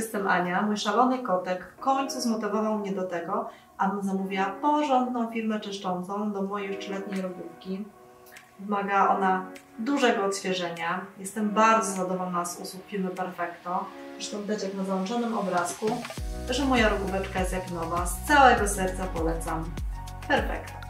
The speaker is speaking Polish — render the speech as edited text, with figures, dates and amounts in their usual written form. jestem Ania, mój szalony kotek w końcu zmotywował mnie do tego, abym zamówiła porządną firmę czyszczącą do mojej już 3-letniej lodówki. Wymaga ona dużego odświeżenia. Jestem bardzo zadowolona z usług firmy Perfecto. Zresztą widać jak na załączonym obrazku, że moja rogóweczka jest jak nowa. Z całego serca polecam Perfecto.